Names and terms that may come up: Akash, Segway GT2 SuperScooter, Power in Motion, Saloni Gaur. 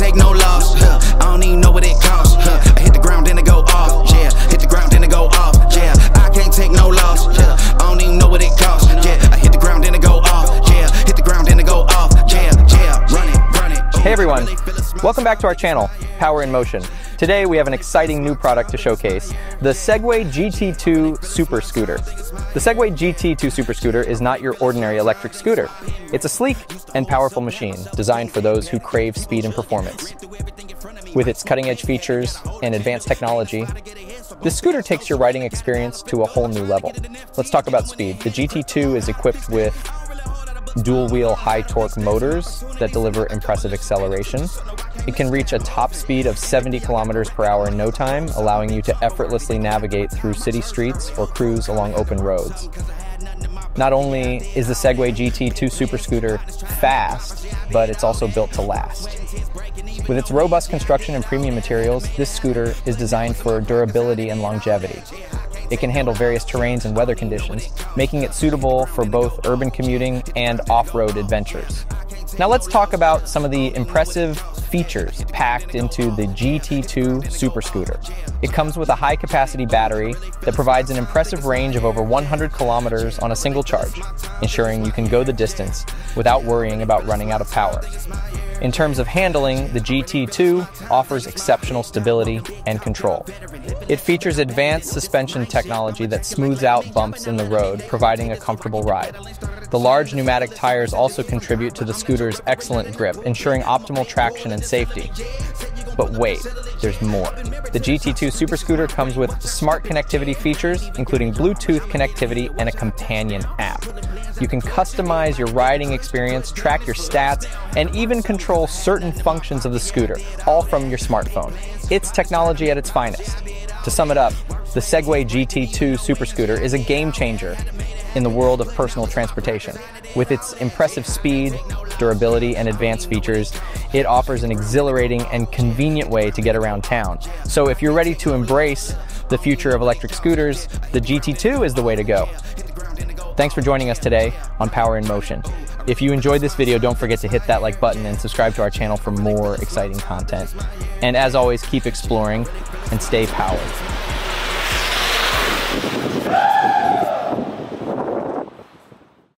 take no loss. I don't even know what it costs. I hit the ground then I go off. Yeah, hit the ground then I go off. Yeah, I can't take no loss. I don't even know what it costs. Yeah, I hit the ground then I go off. Yeah, hit the ground then I go off. Yeah, yeah, run it. Hey everyone, welcome back to our channel, Power in Motion. Today we have an exciting new product to showcase, the Segway GT2 SuperScooter. The Segway GT2 SuperScooter is not your ordinary electric scooter. It's a sleek and powerful machine designed for those who crave speed and performance. With its cutting-edge features and advanced technology, this scooter takes your riding experience to a whole new level. Let's talk about speed. The GT2 is equipped with dual-wheel high-torque motors that deliver impressive acceleration. It can reach a top speed of 70 kilometers per hour in no time, allowing you to effortlessly navigate through city streets or cruise along open roads. Not only is the Segway GT2 SuperScooter fast, but it's also built to last. With its robust construction and premium materials, this scooter is designed for durability and longevity. It can handle various terrains and weather conditions, making it suitable for both urban commuting and off-road adventures. Now let's talk about some of the impressive features packed into the GT2 SuperScooter. It comes with a high-capacity battery that provides an impressive range of over 100 kilometers on a single charge, ensuring you can go the distance without worrying about running out of power. In terms of handling, the GT2 offers exceptional stability and control. It features advanced suspension technology that smooths out bumps in the road, providing a comfortable ride. The large pneumatic tires also contribute to the scooter's excellent grip, ensuring optimal traction and safety. But wait, there's more. The GT2 SuperScooter comes with smart connectivity features, including Bluetooth connectivity and a companion app. You can customize your riding experience, track your stats, and even control certain functions of the scooter, all from your smartphone. It's technology at its finest. To sum it up, the Segway GT2 SuperScooter is a game changer in the world of personal transportation. With its impressive speed, durability, and advanced features, it offers an exhilarating and convenient way to get around town. So if you're ready to embrace the future of electric scooters, the GT2 is the way to go. Thanks for joining us today on Power in Motion. If you enjoyed this video, don't forget to hit that like button and subscribe to our channel for more exciting content. And as always, keep exploring and stay powered.